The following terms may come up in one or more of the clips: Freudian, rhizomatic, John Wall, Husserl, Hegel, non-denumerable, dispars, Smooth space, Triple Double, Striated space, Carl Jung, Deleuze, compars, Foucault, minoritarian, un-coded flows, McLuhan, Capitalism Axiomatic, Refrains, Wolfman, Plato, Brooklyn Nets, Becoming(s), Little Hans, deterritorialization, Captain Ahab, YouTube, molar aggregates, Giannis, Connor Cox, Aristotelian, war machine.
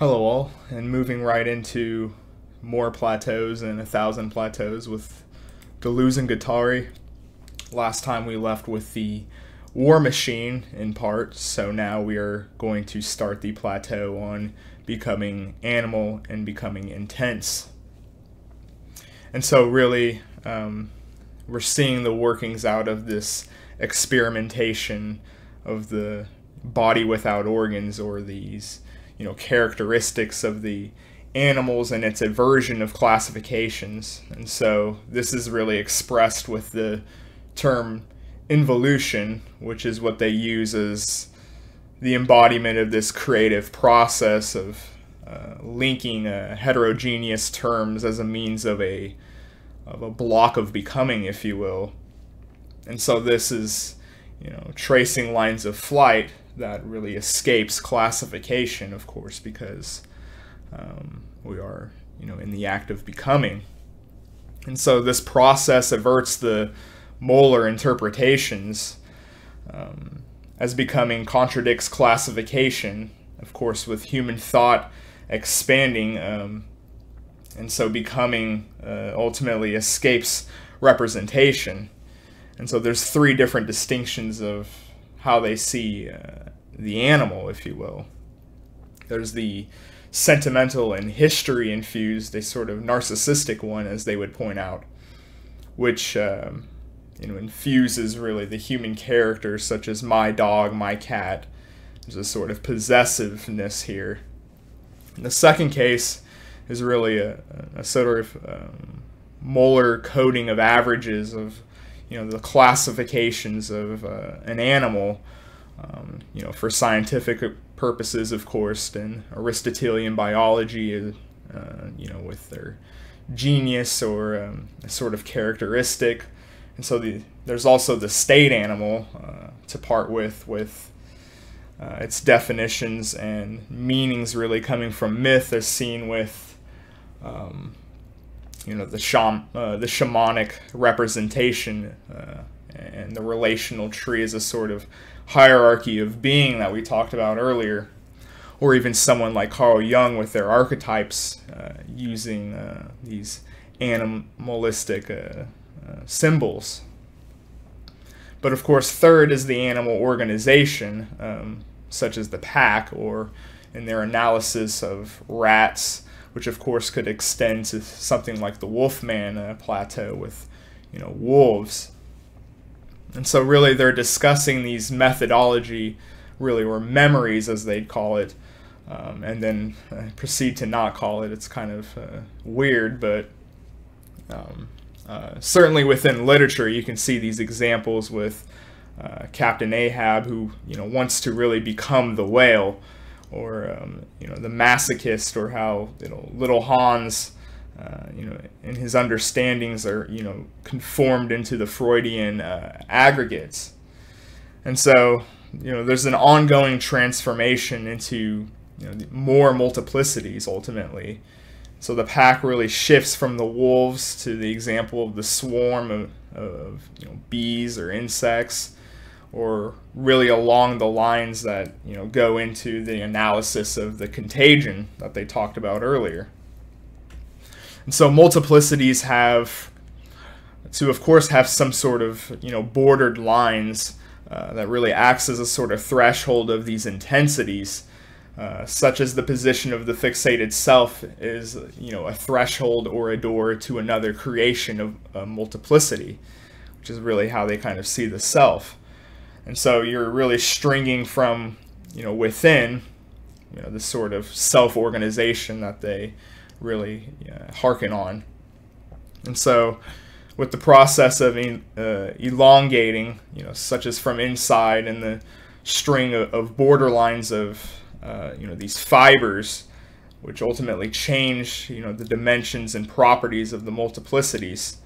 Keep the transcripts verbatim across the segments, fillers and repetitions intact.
Hello all, and moving right into more Platos and a thousand Platos with Deleuze and Guattari. Last time we left with the war machine in part, so now we are going to start the Plato on becoming animal and becoming intense. And so really, um, we're seeing the workings out of this experimentation of the body without organs, or these you know, characteristics of the animals and its aversion of classifications. And so this is really expressed with the term involution, which is what they use as the embodiment of this creative process of uh, linking uh, heterogeneous terms as a means of a, of a block of becoming, if you will. And so this is, you know, tracing lines of flight that really escapes classification, of course, because um, we are, you know, in the act of becoming. And so this process averts the molar interpretations um, as becoming contradicts classification, of course, with human thought expanding, um, and so becoming uh, ultimately escapes representation. And so there's three different distinctions of how they see uh, the animal, if you will. There's the sentimental and history-infused, a sort of narcissistic one, as they would point out, which um, you know, infuses really the human character, such as my dog, my cat. There's a sort of possessiveness here. And the second case is really a, a sort of um, molar coding of averages of you know, the classifications of uh, an animal, um, you know, for scientific purposes, of course, and Aristotelian biology, uh, you know, with their genius or um, a sort of characteristic. And so the, there's also the state animal uh, to part with, with uh, its definitions and meanings really coming from myth, as seen with, um, you know, the, sham uh, the shamanic representation uh, and the relational tree is a sort of hierarchy of being that we talked about earlier, or even someone like Carl Jung with their archetypes uh, using uh, these animalistic uh, uh, symbols. But of course, third is the animal organization, um, such as the pack, or in their analysis of rats, which of course could extend to something like the Wolfman uh, Plateau with, you know, wolves. And so really they're discussing these methodology, really, or memories as they'd call it, um, and then uh, proceed to not call it. It's kind of uh, weird, but um, uh, certainly within literature you can see these examples with uh, Captain Ahab, who, you know, wants to really become the whale, or um, you know, the masochist, or how, you know, Little Hans, uh, you know, in his understandings are, you know, conformed into the Freudian uh, aggregates. And so, you know, there's an ongoing transformation into, you know, more multiplicities ultimately. So the pack really shifts from the wolves to the example of the swarm of, of you know, bees or insects, or really along the lines that, you know, go into the analysis of the contagion that they talked about earlier. And so multiplicities have to, of course, have some sort of, you know, bordered lines uh, that really acts as a sort of threshold of these intensities, uh, such as the position of the fixated self is, you know, a threshold or a door to another creation of uh, multiplicity, which is really how they kind of see the self. And so you're really stringing from, you know, within, you know, the sort of self-organization that they really uh, hearken on. And so with the process of in, uh, elongating, you know, such as from inside, and the string of, of borderlines of, uh, you know, these fibers, which ultimately change, you know, the dimensions and properties of the multiplicities.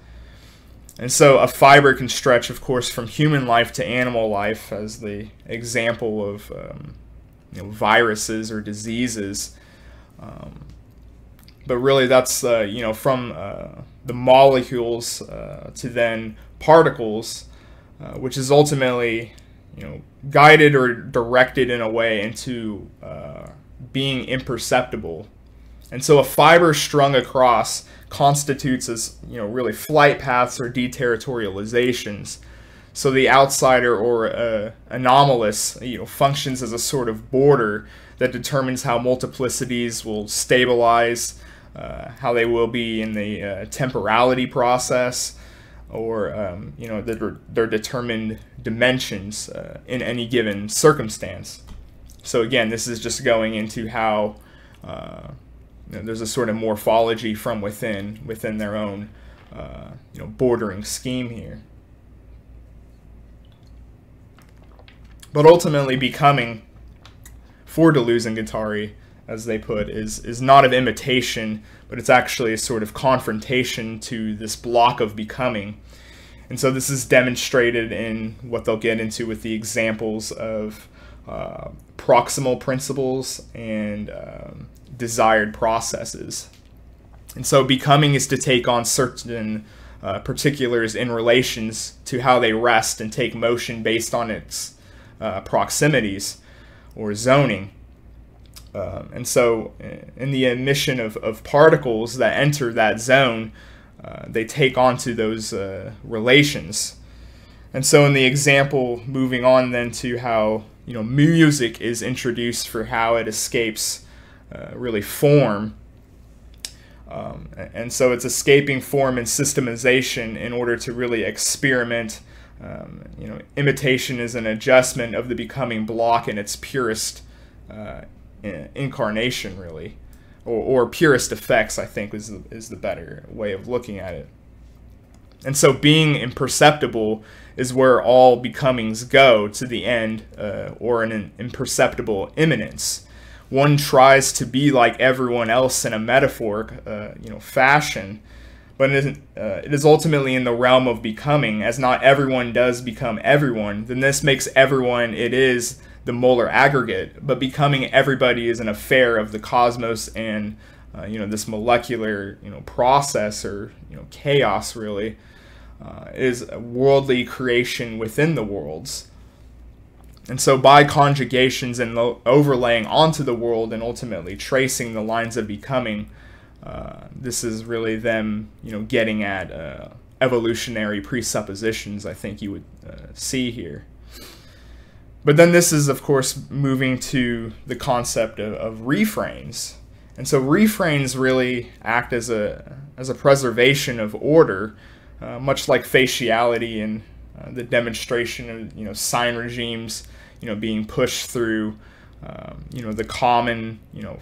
And so a fiber can stretch, of course, from human life to animal life, as the example of um, you know, viruses or diseases. Um, but really that's, uh, you know, from uh, the molecules uh, to then particles, uh, which is ultimately, you know, guided or directed in a way into uh, being imperceptible. And so a fiber strung across constitutes as, you know, really flight paths or deterritorializations. So the outsider or uh, anomalous, you know, functions as a sort of border that determines how multiplicities will stabilize, uh, how they will be in the uh, temporality process, or, um, you know, their, their determined dimensions uh, in any given circumstance. So again, this is just going into how uh, you know, there's a sort of morphology from within, within their own, uh, you know, bordering scheme here. But ultimately, becoming, for Deleuze and Guattari, as they put, is, is not of imitation, but it's actually a sort of confrontation to this block of becoming. And so this is demonstrated in what they'll get into with the examples of uh, proximal principles and um, desired processes. And so becoming is to take on certain uh, particulars in relations to how they rest and take motion based on its Uh, proximities or zoning, um, and so in the emission of, of particles that enter that zone, uh, they take onto those uh, relations. And so in the example, moving on then to how, you know, music is introduced for how it escapes uh, really form, um, and so it's escaping form and systemization in order to really experiment. Um, you know, imitation is an adjustment of the becoming block in its purest uh, incarnation, really, or, or purest effects, I think, is the, is the better way of looking at it. And so being imperceptible is where all becomings go to the end, uh, or an imperceptible imminence. One tries to be like everyone else in a metaphoric, uh, you know, fashion, but it, isn't, uh, it is ultimately in the realm of becoming, as not everyone does become everyone. Then this makes everyone, it is the molar aggregate, but becoming everybody is an affair of the cosmos and, uh, you know, this molecular, you know, process or, you know, chaos, really, uh, is a worldly creation within the worlds. And so by conjugations and overlaying onto the world and ultimately tracing the lines of becoming, Uh, this is really them, you know, getting at uh, evolutionary presuppositions, I think you would uh, see here. But then this is, of course, moving to the concept of, of refrains. And so refrains really act as a, as a preservation of order, uh, much like faciality and uh, the demonstration of, you know, sign regimes, you know, being pushed through, um, you know, the common, you know,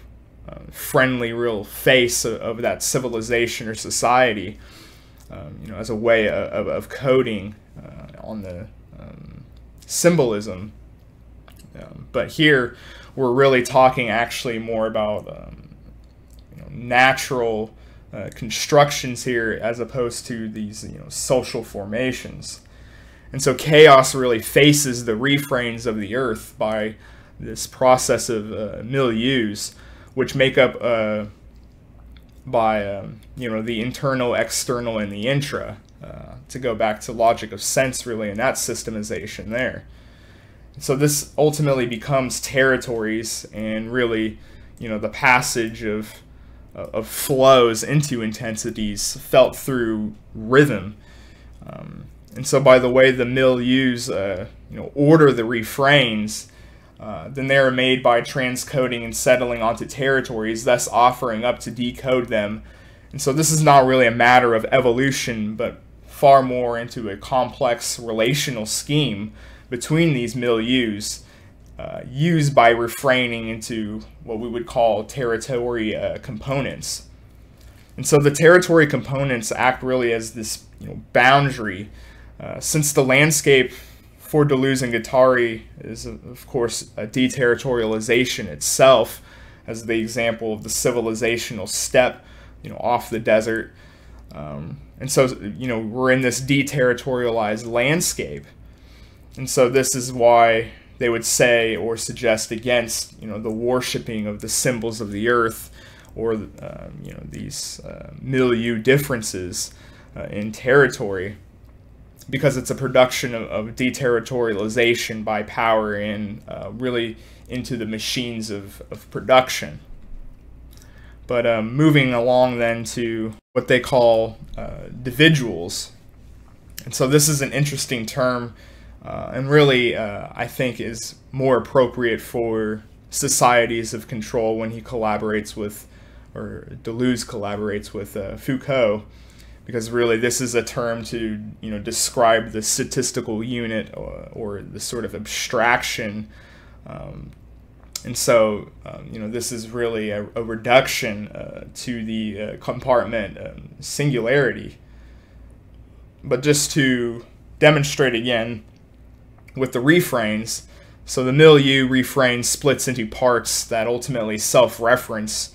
Uh, friendly real face of, of that civilization or society, um, you know, as a way of, of coding uh, on the um, symbolism. Um, but here we're really talking actually more about um, you know, natural uh, constructions here as opposed to these, you know, social formations. And so chaos really faces the refrains of the earth by this process of uh, milieus, which make up uh, by, um, you know, the internal, external, and the intra, uh, to go back to logic of sense, really, and that systemization there. So this ultimately becomes territories and really, you know, the passage of, of flows into intensities felt through rhythm. Um, and so by the way the milieus, uh, you know, order the refrains, Uh, then they are made by transcoding and settling onto territories, thus offering up to decode them. And so this is not really a matter of evolution, but far more into a complex relational scheme between these milieus, uh, used by refraining into what we would call territory uh, components. And so the territory components act really as this, you know, boundary, uh, since the landscape for Deleuze and Guattari is, of course, a deterritorialization itself, as the example of the civilizational step, you know, off the desert. Um, and so, you know, we're in this deterritorialized landscape. And so this is why they would say or suggest against, you know, the worshipping of the symbols of the earth or, um, you know, these uh, milieu differences uh, in territory. because it's a production of, of deterritorialization by power and uh, really into the machines of, of production. But um, moving along then to what they call uh, individuals. And so this is an interesting term uh, and really uh, I think is more appropriate for societies of control when he collaborates with, or Deleuze collaborates with uh, Foucault, because really this is a term to, you know, describe the statistical unit or, or the sort of abstraction. Um, and so, um, you know, this is really a, a reduction uh, to the uh, compartment um, singularity. But just to demonstrate again with the refrains, so the milieu refrain splits into parts that ultimately self-reference,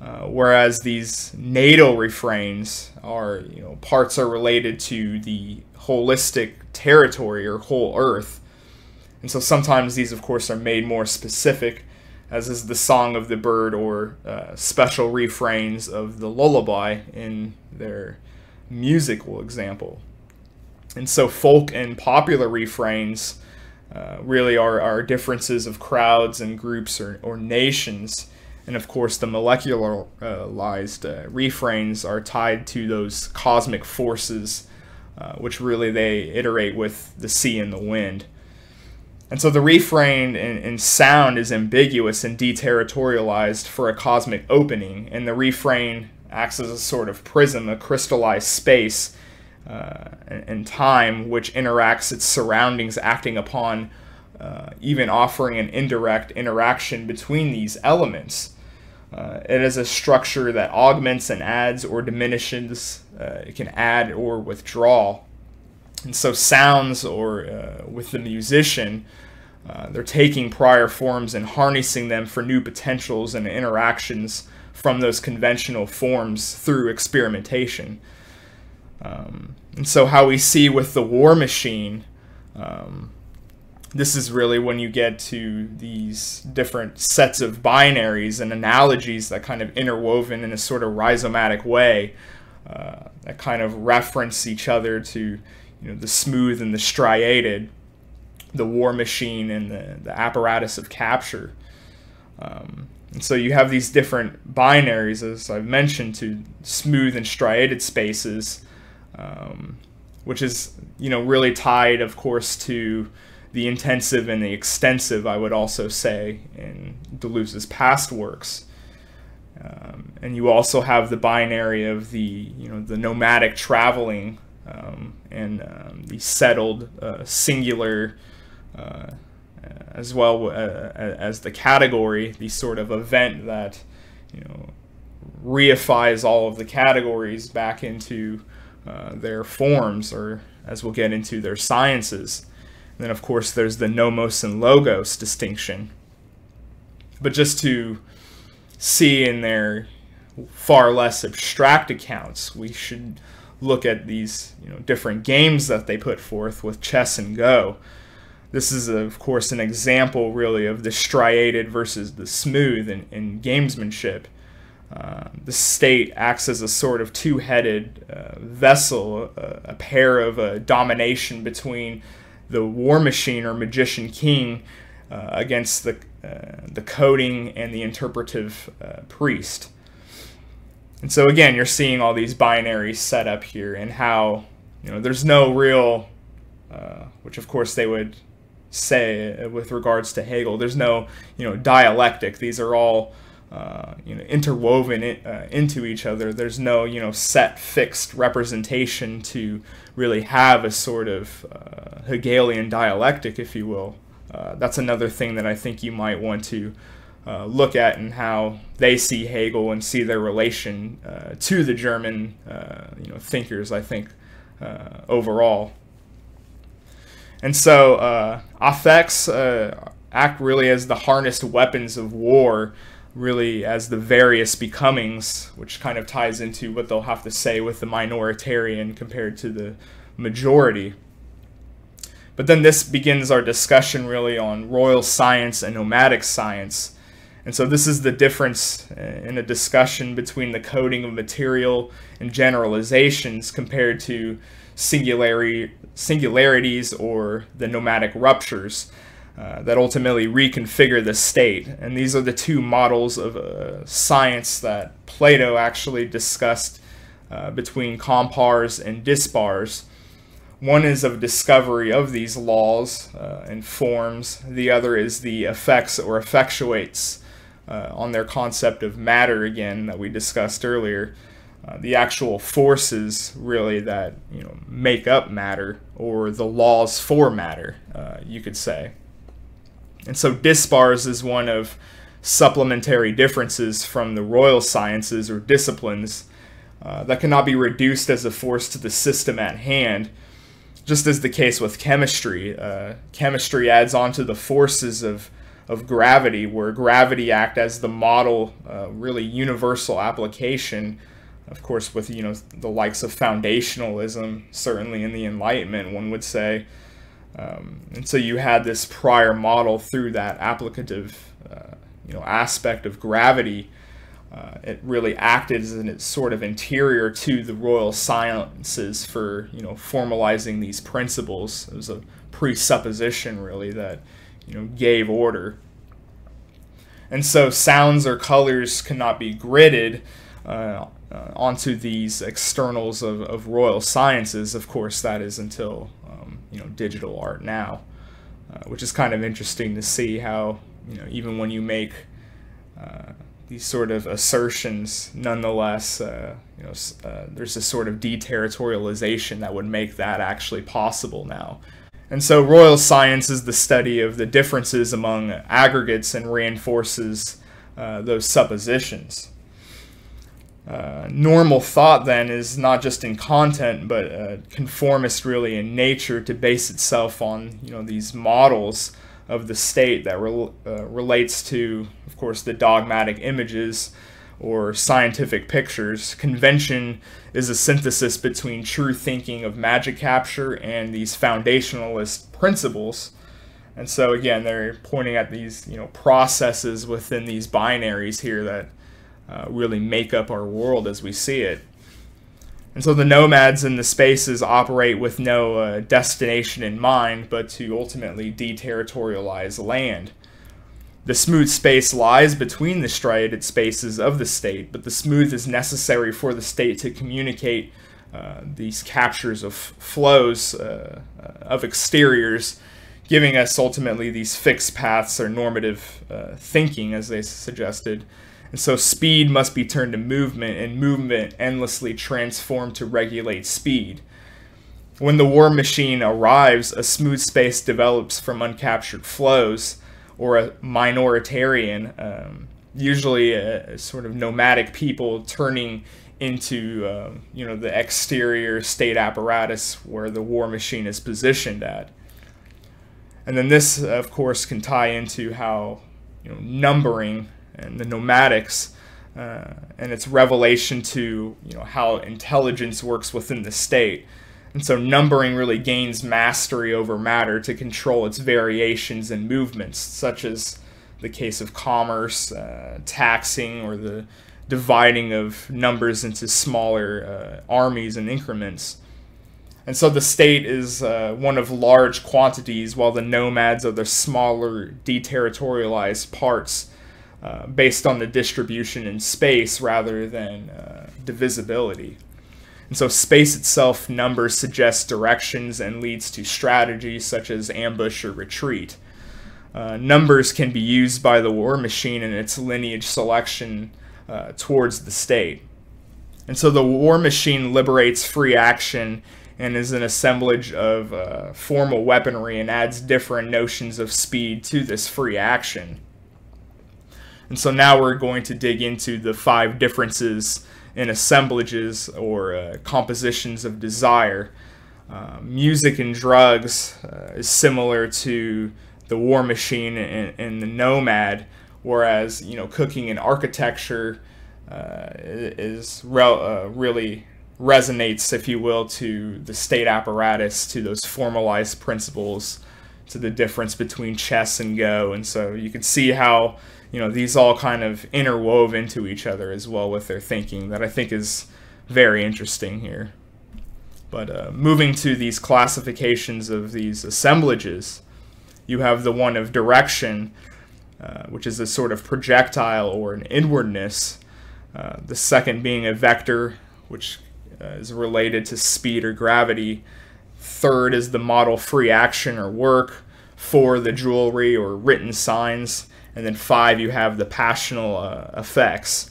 uh, whereas these natal refrains are, you know, parts are related to the holistic territory or whole earth. And so sometimes these, of course, are made more specific, as is the song of the bird or uh, special refrains of the lullaby in their musical example. And so folk and popular refrains uh, really are, are differences of crowds and groups or, or nations. And of course the molecularized uh, refrains are tied to those cosmic forces, uh, which really they iterate with the sea and the wind. And so the refrain in, in sound is ambiguous and deterritorialized for a cosmic opening, and the refrain acts as a sort of prism, a crystallized space uh, and time which interacts its surroundings, acting upon, uh, even offering an indirect interaction between these elements. Uh, it is a structure that augments and adds or diminishes, uh, it can add or withdraw. And so sounds, or uh, with the musician, uh, they're taking prior forms and harnessing them for new potentials and interactions from those conventional forms through experimentation. Um, and so how we see with the war machine, um, this is really when you get to these different sets of binaries and analogies that kind of interwoven in a sort of rhizomatic way, uh, that kind of reference each other to, you know, the smooth and the striated, the war machine and the, the apparatus of capture. Um, And so you have these different binaries, as I've mentioned, to smooth and striated spaces, um, which is, you know, really tied, of course, to the intensive and the extensive, I would also say, in Deleuze's past works. Um, and you also have the binary of the, you know, the nomadic traveling um, and um, the settled uh, singular uh as well uh, as the category, the sort of event that, you know, reifies all of the categories back into uh, their forms, or as we'll get into, their sciences. And then of course there's the nomos and logos distinction. But just to see in their far less abstract accounts, we should look at these, you know, different games that they put forth with chess and Go. This is, of course, an example, really, of the striated versus the smooth in, in gamesmanship. Uh, the state acts as a sort of two-headed uh, vessel, a, a pair of uh, domination between the war machine or magician king uh, against the, uh, the coding and the interpretive uh, priest. And so, again, you're seeing all these binaries set up here, and how, you know, there's no real, uh, which, of course, they would say with regards to Hegel, there's no, you know, dialectic. These are all, uh, you know, interwoven it, uh, into each other. There's no, you know, set fixed representation to really have a sort of uh, Hegelian dialectic, if you will. Uh, that's another thing that I think you might want to uh, look at, and how they see Hegel and see their relation uh, to the German, uh, you know, thinkers, I think, uh, overall. And so uh, affects uh, act really as the harnessed weapons of war, really as the various becomings, which kind of ties into what they'll have to say with the minoritarian compared to the majority. But then this begins our discussion really on royal science and nomadic science. And so this is the difference in a discussion between the coding of material and generalizations compared to singularity, singularities or the nomadic ruptures uh, that ultimately reconfigure the state. And these are the two models of uh, science that Plato actually discussed uh, between compars and dispars. One is of discovery of these laws uh, and forms, the other is the effects or effectuates uh, on their concept of matter again that we discussed earlier. Uh, the actual forces really that, you know, make up matter, or the laws for matter, uh, you could say. And so dispars is one of supplementary differences from the royal sciences or disciplines uh, that cannot be reduced as a force to the system at hand. Just as the case with chemistry, uh, chemistry adds on to the forces of of gravity, where gravity acts as the model, uh, really universal application. Of course, with, you know, the likes of foundationalism, certainly in the Enlightenment, one would say. Um, and so you had this prior model through that applicative, uh, you know, aspect of gravity. Uh, it really acted as an, it's sort of interior to the royal sciences for, you know, formalizing these principles. It was a presupposition, really, that, you know, gave order. And so sounds or colors cannot be gridded Uh, Uh, onto these externals of, of royal sciences, of course, that is until, um, you know, digital art now, uh, which is kind of interesting to see how, you know, even when you make uh, these sort of assertions, nonetheless, uh, you know, uh, there's this sort of deterritorialization that would make that actually possible now. And so royal science is the study of the differences among aggregates and reinforces uh, those suppositions. Uh, normal thought, then, is not just in content, but uh, conformist really in nature to base itself on, you know, these models of the state that re uh, relates to, of course, the dogmatic images or scientific pictures. Convention is a synthesis between true thinking of magic capture and these foundationalist principles. And so, again, they're pointing at these, you know, processes within these binaries here that Uh, really make up our world as we see it. And so the nomads in the spaces operate with no uh, destination in mind, but to ultimately deterritorialize land. The smooth space lies between the striated spaces of the state, but the smooth is necessary for the state to communicate uh, these captures of flows uh, of exteriors, giving us ultimately these fixed paths or normative uh, thinking, as they suggested. And so speed must be turned to movement, and movement endlessly transformed to regulate speed. When the war machine arrives, a smooth space develops from uncaptured flows, or a minoritarian, um, usually a, a sort of nomadic people turning into uh, you know, the exterior state apparatus where the war machine is positioned at. And then this, of course, can tie into how, you know, numbering and the nomadics uh, and its revelation to, you know, how intelligence works within the state. And so numbering really gains mastery over matter to control its variations and movements, such as the case of commerce, uh, taxing, or the dividing of numbers into smaller uh, armies and increments. And so the state is uh, one of large quantities, while the nomads are the smaller, deterritorialized parts, Uh, based on the distribution in space rather than uh, divisibility. And so space itself, numbers suggest directions and leads to strategies such as ambush or retreat. Uh, numbers can be used by the war machine in its lineage selection uh, towards the state. And so the war machine liberates free action and is an assemblage of uh, formal weaponry, and adds different notions of speed to this free action. And so now we're going to dig into the five differences in assemblages or uh, compositions of desire. Uh, music and drugs uh, is similar to the war machine and, and the nomad, whereas, you know, cooking and architecture uh, is re uh, really resonates, if you will, to the state apparatus, to those formalized principles, to the difference between chess and go. And so you can see how, you know, these all kind of interwove into each other as well with their thinking, that I think is very interesting here. But uh, moving to these classifications of these assemblages, you have the one of direction, uh, which is a sort of projectile or an inwardness. Uh, the second being a vector, which uh, is related to speed or gravity. Third is the model free action or work. Four, the jewelry or written signs. And then five, you have the passional uh, effects.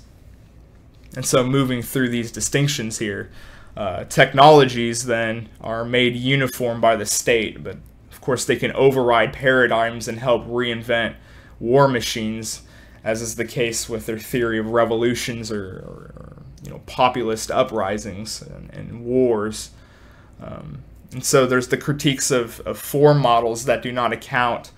And so moving through these distinctions here, Uh, technologies then are made uniform by the state, but of course they can override paradigms and help reinvent war machines, as is the case with their theory of revolutions or, or, or you know, populist uprisings and, and wars. Um, and so there's the critiques of, of form models that do not account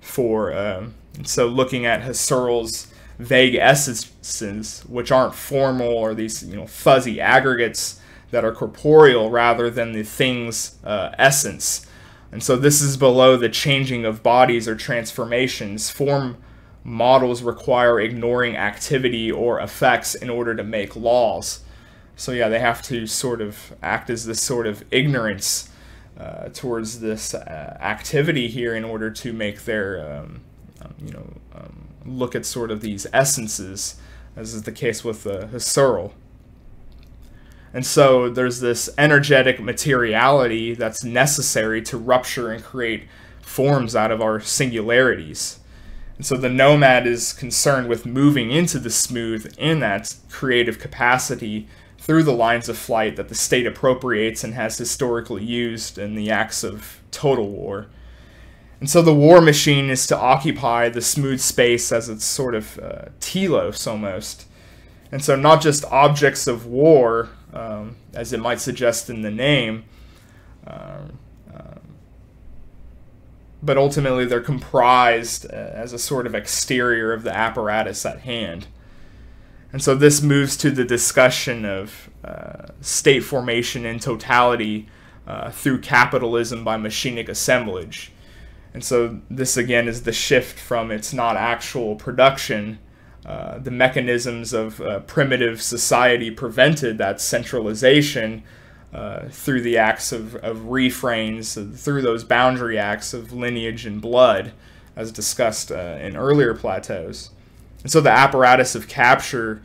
for, um, and so looking at Husserl's vague essences, which aren't formal, or these you know fuzzy aggregates that are corporeal rather than the thing's uh, essence. And so this is below the changing of bodies or transformations. Form models require ignoring activity or effects in order to make laws. So yeah, they have to sort of act as this sort of ignorance uh, towards this uh, activity here in order to make their, um, um, you know, um, look at sort of these essences, as is the case with uh, Husserl. And so there's this energetic materiality that's necessary to rupture and create forms out of our singularities. And so the nomad is concerned with moving into the smooth in that creative capacity through the lines of flight that the state appropriates and has historically used in the acts of total war. And so the war machine is to occupy the smooth space as its sort of uh, telos almost. And so not just objects of war, um, as it might suggest in the name, um, um, but ultimately they're comprised as a sort of exterior of the apparatus at hand. And so this moves to the discussion of uh, state formation in totality uh, through capitalism by machinic assemblage. And so this again is the shift from it's not actual production. Uh, the mechanisms of uh, primitive society prevented that centralization uh, through the acts of, of refrains, through those boundary acts of lineage and blood, as discussed uh, in earlier plateaus. And so the apparatus of capture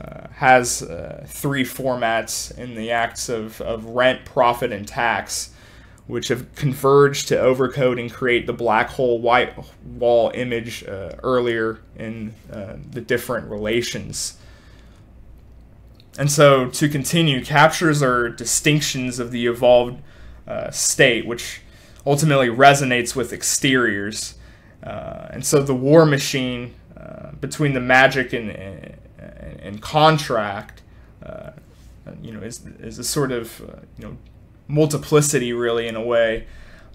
uh, has uh, three formats in the acts of, of rent, profit, and tax, which have converged to overcode and create the black hole white wall image uh, earlier in uh, the different relations. And so to continue, captures are distinctions of the evolved uh, state, which ultimately resonates with exteriors. Uh, and so the war machine uh, between the magic and, and, and contract, uh, you know, is, is a sort of, uh, you know, multiplicity really in a way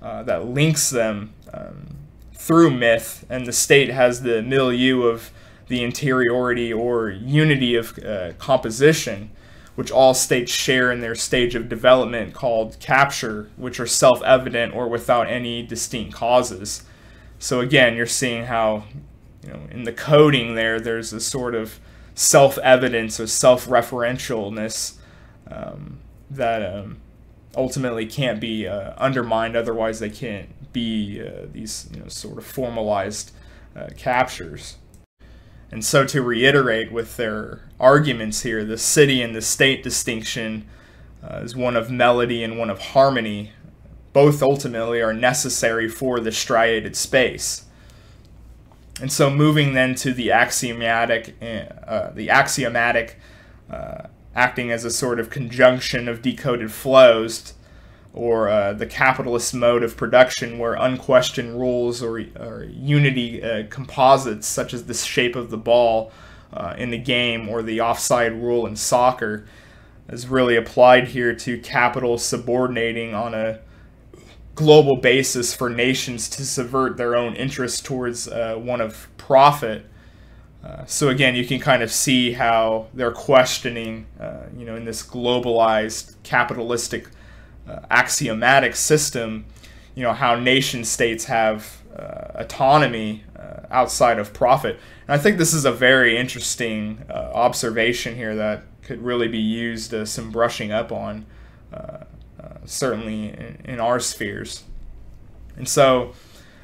uh, that links them um, through myth, and the state has the milieu of the interiority or unity of uh, composition, which all states share in their stage of development called capture, which are self-evident or without any distinct causes. So again, you're seeing how, you know, in the coding there, there's a sort of self-evidence or self-referentialness um, that um, ultimately can't be uh, undermined, otherwise they can't be uh, these you know, sort of formalized uh, captures. And so to reiterate with their arguments here, the city and the state distinction uh, is one of melody and one of harmony. Both ultimately are necessary for the striated space. And so moving then to the axiomatic, uh, the axiomatic uh, acting as a sort of conjunction of decoded flows, or uh, the capitalist mode of production where unquestioned rules or, or unity uh, composites, such as the shape of the ball uh, in the game or the offside rule in soccer, is really applied here to capital subordinating on a global basis for nations to subvert their own interests towards uh, one of profit. Uh, so again, you can kind of see how they're questioning, uh, you know, in this globalized capitalistic uh, axiomatic system, you know, how nation states have uh, autonomy uh, outside of profit. And I think this is a very interesting uh, observation here that could really be used as some brushing up on uh, uh, certainly in, in our spheres. And so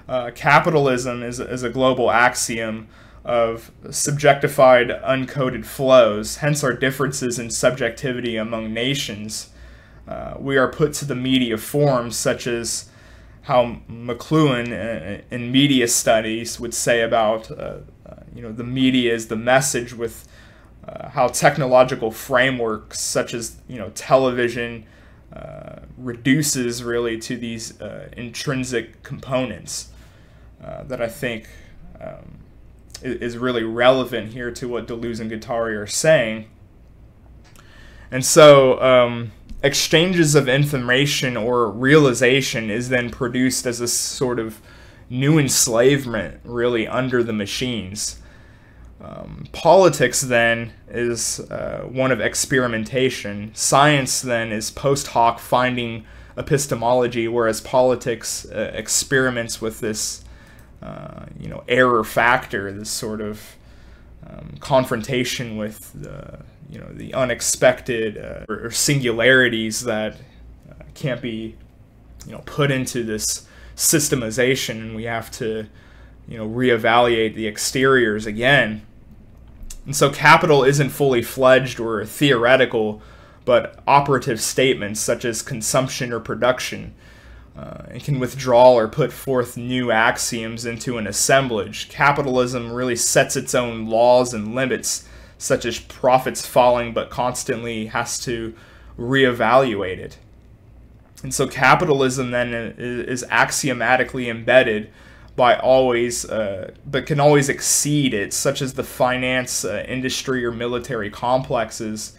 uh, capitalism is, is a global axiom of subjectified, uncoded flows, hence our differences in subjectivity among nations. Uh, we are put to the media forms, such as how McLuhan in media studies would say about uh, you know, the media is the message, with uh, how technological frameworks such as you know television uh, reduces really to these uh, intrinsic components uh, that I think um, is really relevant here to what Deleuze and Guattari are saying. And so um, exchanges of information or realization is then produced as a sort of new enslavement, really, under the machines. Um, politics then is uh, one of experimentation. Science then is post hoc finding epistemology, whereas politics uh, experiments with this uh, you know error factor, this sort of um, confrontation with the you know the unexpected uh, or singularities that uh, can't be you know put into this systemization, and we have to you know reevaluate the exteriors again. And so capital isn't fully fledged or theoretical, but operative statements such as consumption or production, uh, and can withdraw or put forth new axioms into an assemblage. Capitalism really sets its own laws and limits, such as profits falling, but constantly has to reevaluate it. And so capitalism then is axiomatically embedded by always, uh, but can always exceed it, such as the finance, uh, industry, or military complexes,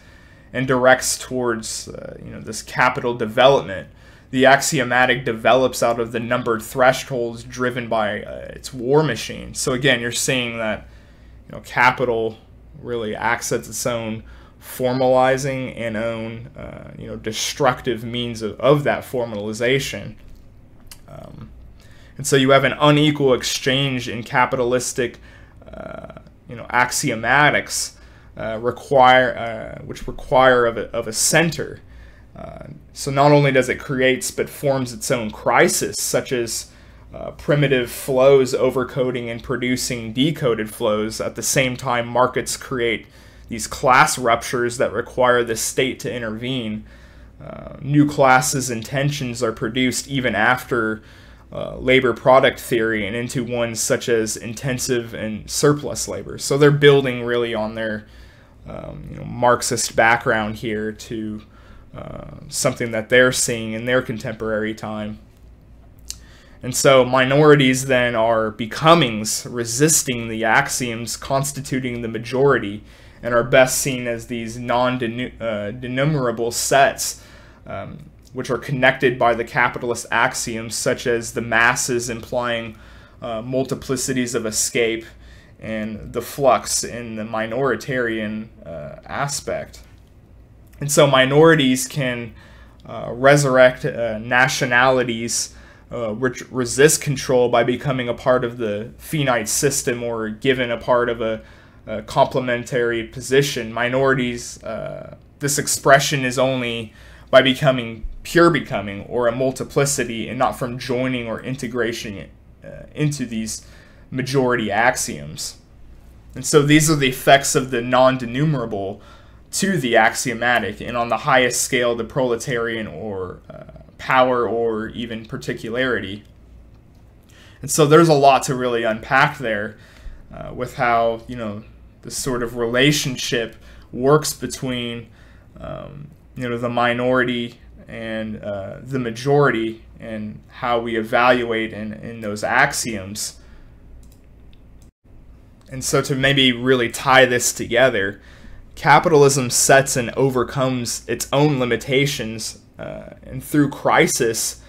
and directs towards uh, you know, this capital development. The axiomatic develops out of the numbered thresholds driven by uh, its war machine. So again, you're seeing that you know, capital really acts as its own formalizing and own, uh, you know, destructive means of, of that formalization. Um, and so you have an unequal exchange in capitalistic, uh, you know, axiomatics, uh, require, uh, which require of a, of a center. Uh, so not only does it creates, but forms its own crisis, such as Uh, primitive flows overcoding and producing decoded flows. At the same time, markets create these class ruptures that require the state to intervene. Uh, new classes and tensions are produced even after uh, labor product theory, and into ones such as intensive and surplus labor. So they're building really on their um, you know, Marxist background here to uh, something that they're seeing in their contemporary time. And so minorities then are becomings, resisting the axioms constituting the majority, and are best seen as these non-denumerable uh, sets, um, which are connected by the capitalist axioms, such as the masses implying uh, multiplicities of escape, and the flux in the minoritarian uh, aspect. And so minorities can uh, resurrect uh, nationalities, Uh, which resist control by becoming a part of the finite system, or given a part of a, a complementary position. Minorities, uh, this expression is only by becoming pure becoming, or a multiplicity, and not from joining or integration uh, into these majority axioms. And so these are the effects of the non-denumerable to the axiomatic, and on the highest scale, the proletarian, or uh, power, or even particularity. And so there's a lot to really unpack there uh, with how you know this sort of relationship works between um, you know the minority and uh, the majority, and how we evaluate in, in those axioms. And so to maybe really tie this together, capitalism sets and overcomes its own limitations, Uh, and through crisis,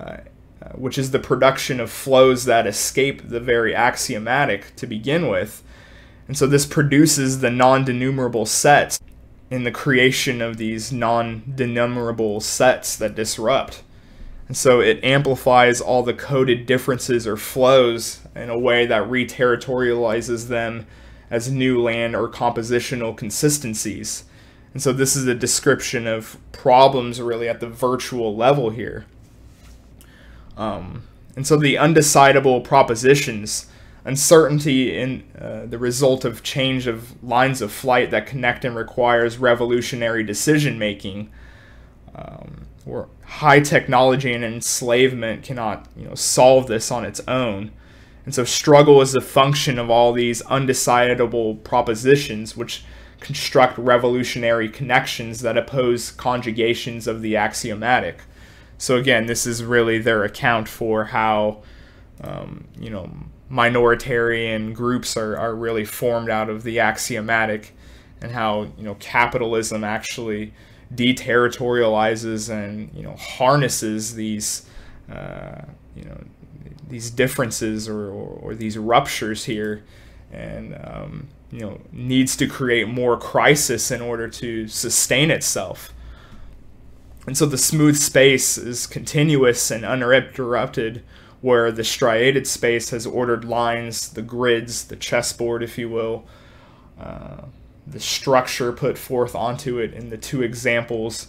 uh, which is the production of flows that escape the very axiomatic to begin with. And so this produces the non-denumerable sets, in the creation of these non-denumerable sets that disrupt. And so it amplifies all the coded differences or flows in a way that re-territorializes them as new land or compositional consistencies. And so this is a description of problems really at the virtual level here. Um, and so the undecidable propositions, uncertainty in uh, the result of change of lines of flight that connect and requires revolutionary decision-making, um, or high technology and enslavement cannot, you know, solve this on its own. And so struggle is the function of all these undecidable propositions, which construct revolutionary connections that oppose conjugations of the axiomatic. So again, this is really their account for how, um, you know, minoritarian groups are, are really formed out of the axiomatic, and how, you know, capitalism actually deterritorializes and, you know, harnesses these, uh, you know, these differences or, or, or these ruptures here, and, um, you know, needs to create more crisis in order to sustain itself. And so the smooth space is continuous and uninterrupted, where the striated space has ordered lines, the grids, the chessboard, if you will, uh, the structure put forth onto it in the two examples.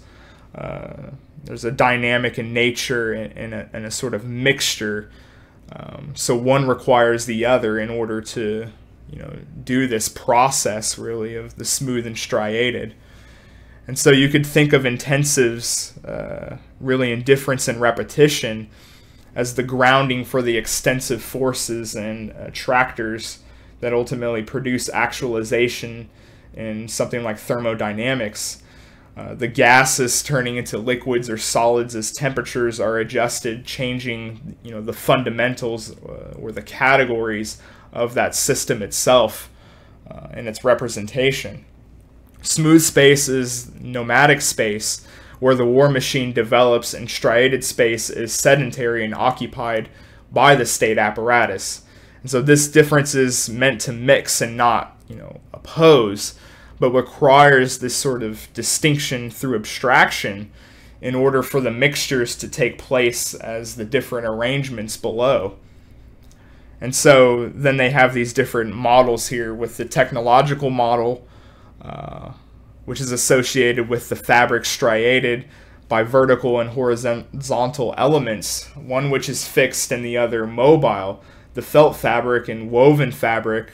Uh, there's a dynamic in nature and, and, a, and a sort of mixture. Um, so one requires the other in order to, you know, do this process really of the smooth and striated. And so you could think of intensives uh, really in difference and repetition as the grounding for the extensive forces and uh, tractors that ultimately produce actualization in something like thermodynamics. Uh, the gases turning into liquids or solids as temperatures are adjusted, changing, you know, the fundamentals uh, or the categories of that system itself uh, and its representation. Smooth space is nomadic space, where the war machine develops, and striated space is sedentary and occupied by the state apparatus. And so this difference is meant to mix and not, you know, oppose, but requires this sort of distinction through abstraction in order for the mixtures to take place as the different arrangements below. And so then they have these different models here, with the technological model, uh, which is associated with the fabric striated by vertical and horizontal elements, one which is fixed and the other mobile. The felt fabric and woven fabric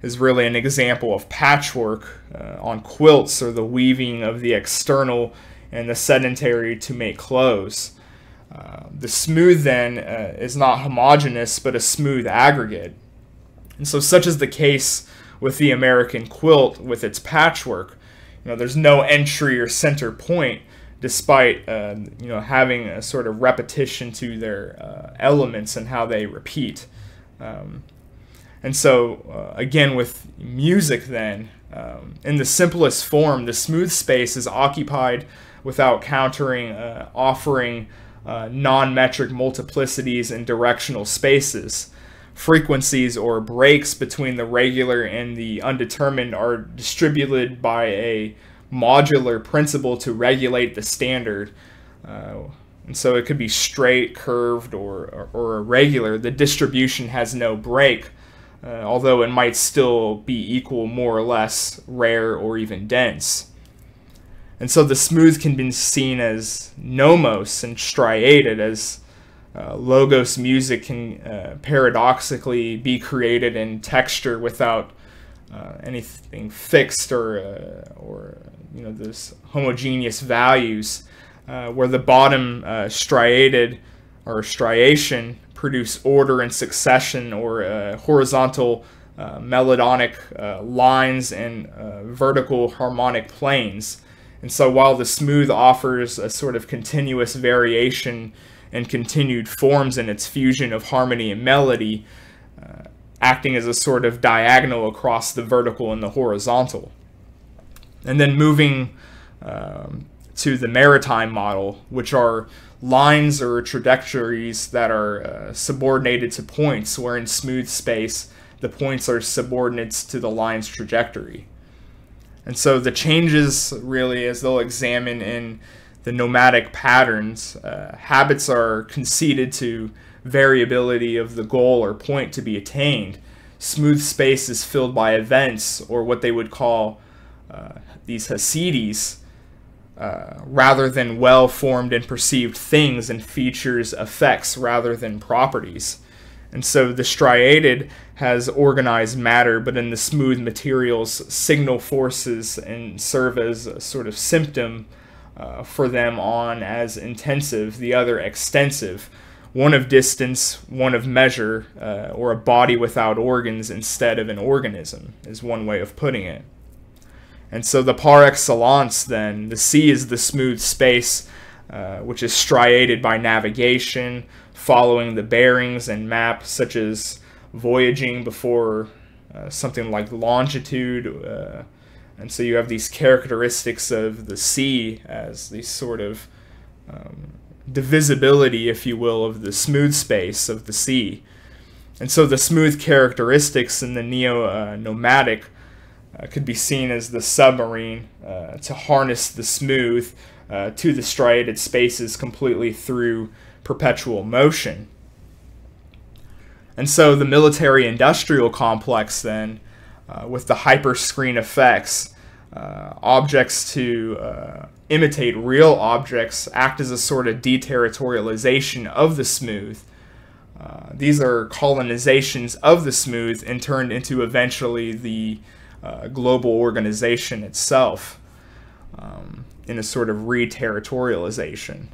is really an example of patchwork uh, on quilts, or the weaving of the external and the sedentary to make clothes. Uh, the smooth then uh, is not homogeneous, but a smooth aggregate. And so such is the case with the American quilt with its patchwork. You know, there's no entry or center point, despite uh, you know, having a sort of repetition to their uh, elements and how they repeat. Um, and so uh, again with music then, um, in the simplest form, the smooth space is occupied without countering, uh, offering Uh, non-metric multiplicities and directional spaces. Frequencies or breaks between the regular and the undetermined are distributed by a modular principle to regulate the standard. Uh, and so it could be straight, curved, or, or, or irregular. The distribution has no break, uh, although it might still be equal, more or less, rare, or even dense. And so the smooth can be seen as nomos and striated, as uh, logos music can uh, paradoxically be created in texture without uh, anything fixed or, uh, or you know, those homogeneous values, uh, where the bottom uh, striated or striation produce order and succession, or uh, horizontal uh, melodic uh, lines and uh, vertical harmonic planes. And so while the smooth offers a sort of continuous variation and continued forms in its fusion of harmony and melody, uh, acting as a sort of diagonal across the vertical and the horizontal. And then moving um, to the maritime model, which are lines or trajectories that are uh, subordinated to points, where in smooth space, the points are subordinates to the line's trajectory. And so the changes, really, as they'll examine in the nomadic patterns, uh, habits are conceded to variability of the goal or point to be attained. Smooth space is filled by events, or what they would call uh, these Hasides, uh, rather than well-formed and perceived things and features, effects, rather than properties. And so the striated has organized matter, but in the smooth materials, signal forces and serve as a sort of symptom uh, for them, on as intensive, the other extensive, one of distance, one of measure, uh, or a body without organs instead of an organism, is one way of putting it. And so the par excellence, then, the sea is the smooth space, uh, which is striated by navigation, following the bearings and map, such as voyaging before uh, something like longitude, uh, and so you have these characteristics of the sea as these sort of um, divisibility, if you will, of the smooth space of the sea. And so the smooth characteristics in the neo-nomadic uh, uh, could be seen as the submarine uh, to harness the smooth uh, to the striated spaces completely through perpetual motion. And so the military-industrial complex, then, uh, with the hyper-screen effects, uh, objects to uh, imitate real objects act as a sort of deterritorialization of the smooth. Uh, these are colonizations of the smooth and turned into eventually the uh, global organization itself, um, in a sort of re-territorialization.